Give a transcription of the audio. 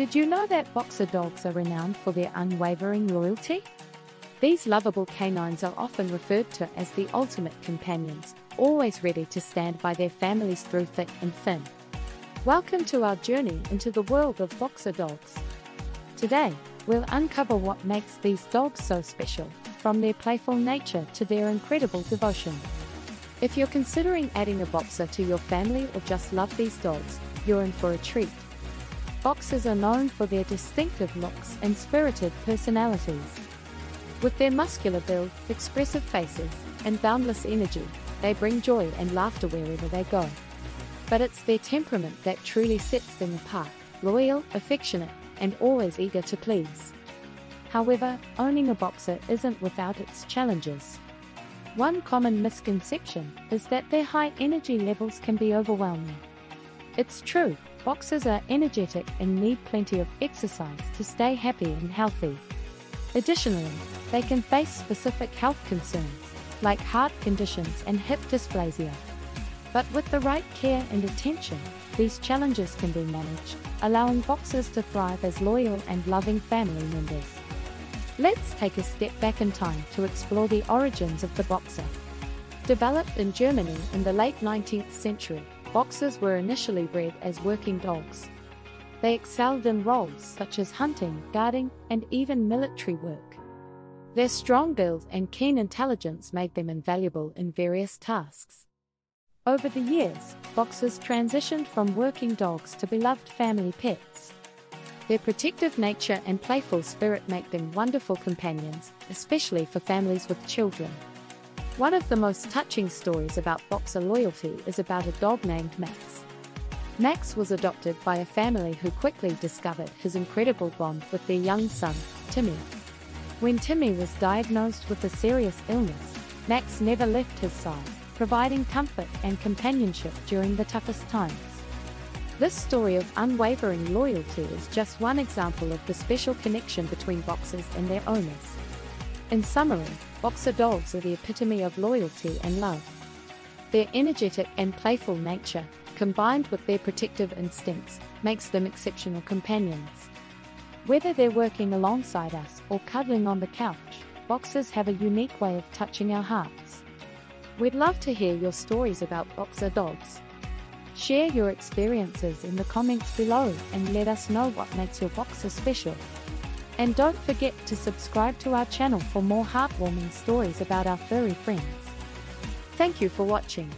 Did you know that boxer dogs are renowned for their unwavering loyalty? These lovable canines are often referred to as the ultimate companions, always ready to stand by their families through thick and thin. Welcome to our journey into the world of boxer dogs. Today, we'll uncover what makes these dogs so special, from their playful nature to their incredible devotion. If you're considering adding a boxer to your family or just love these dogs, you're in for a treat. Boxers are known for their distinctive looks and spirited personalities. With their muscular build, expressive faces, and boundless energy, they bring joy and laughter wherever they go. But it's their temperament that truly sets them apart: loyal, affectionate, and always eager to please. However, owning a boxer isn't without its challenges. One common misconception is that their high energy levels can be overwhelming. It's true, boxers are energetic and need plenty of exercise to stay happy and healthy. Additionally, they can face specific health concerns, like heart conditions and hip dysplasia. But with the right care and attention, these challenges can be managed, allowing boxers to thrive as loyal and loving family members. Let's take a step back in time to explore the origins of the boxer. Developed in Germany in the late 19th century, boxers were initially bred as working dogs. They excelled in roles such as hunting, guarding, and even military work. Their strong build and keen intelligence made them invaluable in various tasks. Over the years, boxers transitioned from working dogs to beloved family pets. Their protective nature and playful spirit make them wonderful companions, especially for families with children. One of the most touching stories about boxer loyalty is about a dog named Max. Max was adopted by a family who quickly discovered his incredible bond with their young son, Timmy. When Timmy was diagnosed with a serious illness, Max never left his side, providing comfort and companionship during the toughest times. This story of unwavering loyalty is just one example of the special connection between boxers and their owners. In summary, boxer dogs are the epitome of loyalty and love. Their energetic and playful nature, combined with their protective instincts, makes them exceptional companions. Whether they're working alongside us or cuddling on the couch, boxers have a unique way of touching our hearts. We'd love to hear your stories about boxer dogs. Share your experiences in the comments below and let us know what makes your boxer special. And don't forget to subscribe to our channel for more heartwarming stories about our furry friends. Thank you for watching.